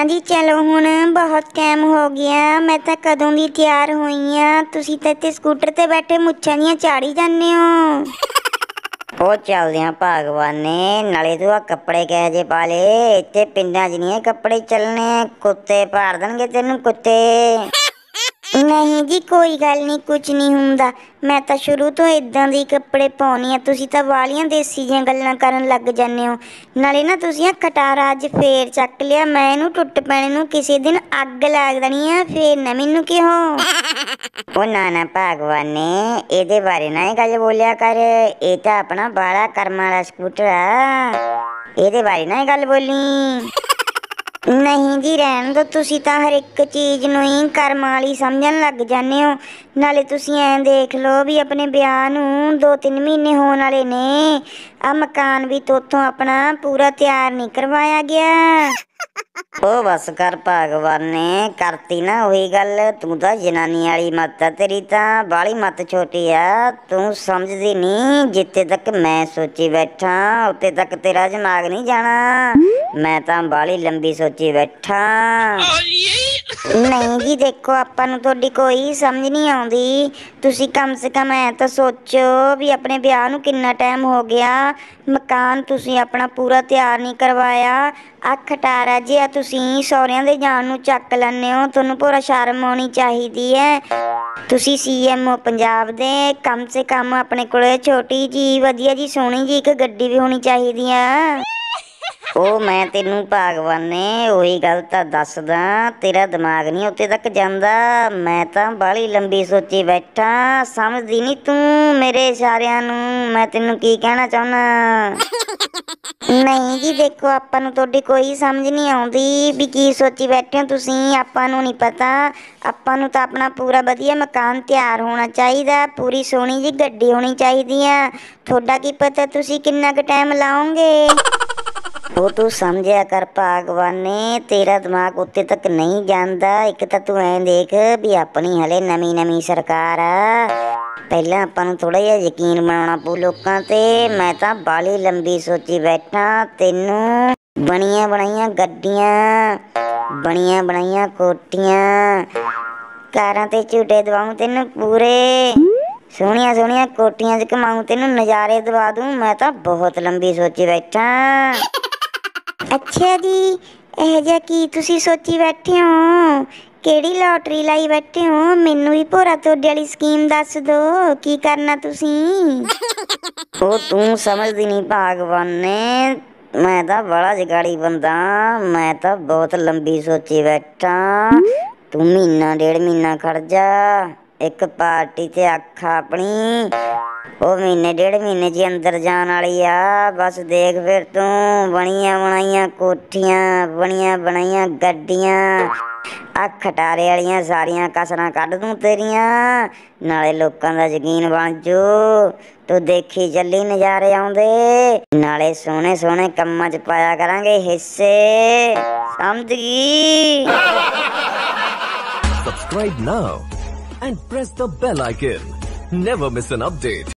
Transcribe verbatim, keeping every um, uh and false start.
हाँ जी चलो हूँ बहुत टाइम हो गया, मैं तो कदों की तैयार हुई हाँ। तुसी तो इतने स्कूटर ते बैठे मुच्छां दियां चाड़ी जाने हो। ओ चलदे हां भागवाने, नाले तू आ कपड़े कह जे पा ले, इत्थे पिंडां च नहीं कपड़े चलने, कुत्ते पार देंगे तेनू कुत्ते। नहीं जी कोई गल नहीं, कुछ नहीं हुंदा, मैं तो शुरू तो इदां दे कपड़े पाउनी आ। तुसी तो वालियां देसी जिहां गल्लां करन लग जाने हो। नाले ना तुसीं खटारा अज फेर चक लिया, मैं इहनूं टुट पैणे नूं किसी दिन अग लाग देनी आ, फेर ना मैनूं कहो। ओ ना ना भागवाने, इहदे बारे ना इह गल बोलिया कर, इह तां अपना बाला करम वाला स्कूटर आ, इहदे बारे ना इह गल बोली। नहीं जी रहन दो, तुसी तां हर एक चीज़ नूं ही कर्म वाली समझण लग जाने हो। नाले तुसी ऐ देख लो भी अपने ब्याह नूं दो तीन महीने होने वाले ने, आ मकान भी तोतों अपना पूरा तैयार नहीं करवाया गया। ओ बस कर भगवान ने करती ना वही गल, तू तो जनानी वाली मत आ, तेरी तां बाली मत छोटी आ, तू समझदी नहीं। जिते तक मैं सोची बैठा उत्ते तक तेरा दिमाग नहीं जाना, मैं तां बाली लंबी सोची बैठा। नहीं जी देखो आपनूं तुहाडी कोई समझ नहीं आउंदी, तुसी कम से कम ऐ तां सोचो भी अपने ब्याह नूं कितना टाइम हो गया, मकान तुसी अपना पूरा तैयार नहीं करवाया, आ खटारा जिहा तुसी सौहरियां दे जान नूं चक लैंदे हो, तुहानूं पूरा शर्म आउणी चाहीदी है। तुसी सीएमओ पंजाब दे, कम से कम अपने कोल छोटी जी वधिया जी सोहणी जी इक गड्डी भी होणी चाहीदी आ। ओ मैं तेनू भागवान ने वही गल तां दसदा, तेरा दिमाग नहीं उत्ते तक जांदा, मैं तां बाली लंबी सोची बैठा, समझदी नहीं तू मेरे इशारियां नूं मैं तेनू की कहना चाहुंना। नहीं जी देखो आपां तुहाडी कोई समझ नहीं आउंदी भी की सोची बैठे हो तुसी, आपां नूं नहीं पता, आपां नूं तां अपना पूरा वधिया मकान तैयार होना चाहीदा, पूरी सोहणी जी गड्डी होनी चाहीदी आ, थोड़ा की पता तुसी किन्ना क टाइम लाओगे। वो तू समझिया कर भागवान ने, तेरा दिमाग उत्ते तक नहीं जांदा। एक तां तू ऐ देख भी अपनी हले नवीं नवीं सरकार आ, ਪਹਿਲਾਂ ਆਪਾਂ ਨੂੰ ਥੋੜ੍ਹਾ ਜਿਹਾ ਯਕੀਨ ਬਣਾਉਣਾ ਪਊ ਲੋਕਾਂ 'ਤੇ। ਮੈਂ ਤਾਂ ਬਾਹਲੀ ਲੰਬੀ ਸੋਚੀ ਬੈਠਾ, ਤੈਨੂੰ ਬਣੀਆਂ ਬਣਾਈਆਂ ਗੱਡੀਆਂ, ਬਣੀਆਂ ਬਣਾਈਆਂ ਕੋਠੀਆਂ, ਕਾਰਾਂ 'ਤੇ ਝੂਟੇ ਦਵਾਉਂ ਤੈਨੂੰ ਪੂਰੇ, ਸੋਹਣੀਆਂ ਸੋਹਣੀਆਂ ਕੋਠੀਆਂ 'ਚ ਘੁਮਾਊਂ ਤੈਨੂੰ, ਨਜ਼ਾਰੇ ਦਵਾ ਦੂੰ, ਮੈਂ ਤਾਂ ਬਹੁਤ ਲੰਬੀ ਸੋਚੀ ਬੈਠਾ। अच्छा जी यह जा की तुसी सोची बैठे हो, केड़ी लॉटरी लाई बैठे हो, मैनू भी भोरा तोड़े वाली स्कीम दस दो, की करना तुसी। ओ तू समझदी नहीं भागवान ने, मैं तो बड़ा जगाड़ी बंदा, मैं तो बहुत लंबी सोची बैठा, तू महीना डेढ़ महीना खड़ जा, एक पार्टी ते आखा अपनी ओ महीने डेढ़ महीने जी अंदर जान वाली आ, बस देख फिर तू बनिया बनाइया कोठियां, बनिया बनाइया गड्डियां, आ खटारे वालियां सारियां कसरां कढ दूं तेरियां, नाले लोकां दा यकीन बन जू, तू देखी चली नज़ारे आउंदे, नाले सोहणे सोहणे कम्मां च पाया करांगे हिस्से, समझ गई। Subscribe now and press the bell icon. Never miss an update.